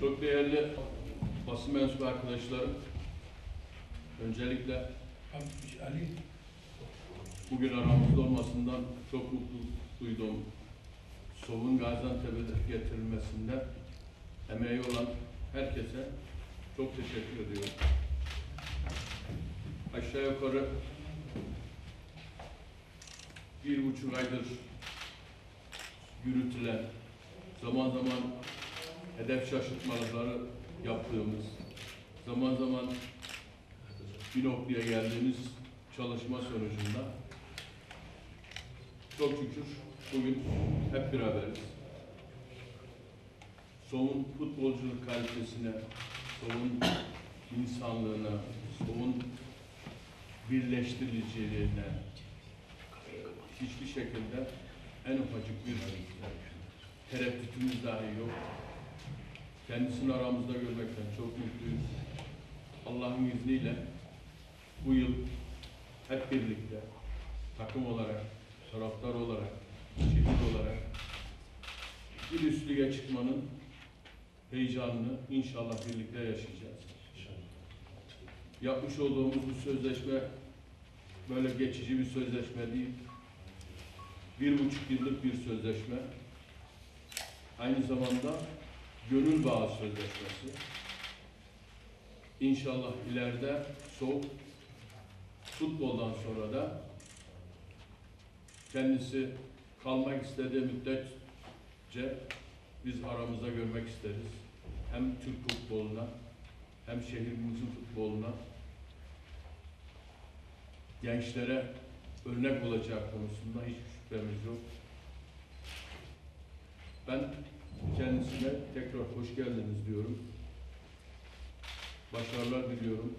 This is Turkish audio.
Çok değerli basın mensubu arkadaşlarım, öncelikle bugün aramızda olmasından çok mutlu duydum. Sov'un Gaziantep'e getirilmesinde emeği olan herkese çok teşekkür ediyorum. Aşağı yukarı 1,5 aydır yürütülen, zaman zaman hedef şaşırtmaları yaptığımız, zaman zaman bir noktaya geldiğimiz çalışma sonucunda çok şükür bugün hep beraberiz. Sov'un futbolculuk kalitesine, Sov'un insanlığına, Sov'un birleştiriciliğine hiçbir şekilde en ufacık bir tereddütümüz dahi yok. Kendisini aramızda görmekten çok mutluyuz. Allah'ın izniyle bu yıl hep birlikte takım olarak, taraftar olarak, şehir olarak bir üst lige çıkmanın heyecanını inşallah birlikte yaşayacağız. Yapmış olduğumuz bu sözleşme böyle geçici bir sözleşme değil. 1,5 yıllık bir sözleşme. Aynı zamanda gönül bağı sözleşmesi. İnşallah ileride Sov futboldan sonra da kendisi kalmak istediği müddetçe biz aramızda görmek isteriz. Hem Türk futboluna hem şehrimizin futboluna, gençlere örnek olacağı konusunda hiçbir şüphemiz yok. Ben kendisine tekrar hoş geldiniz diyorum. Başarılar diliyorum.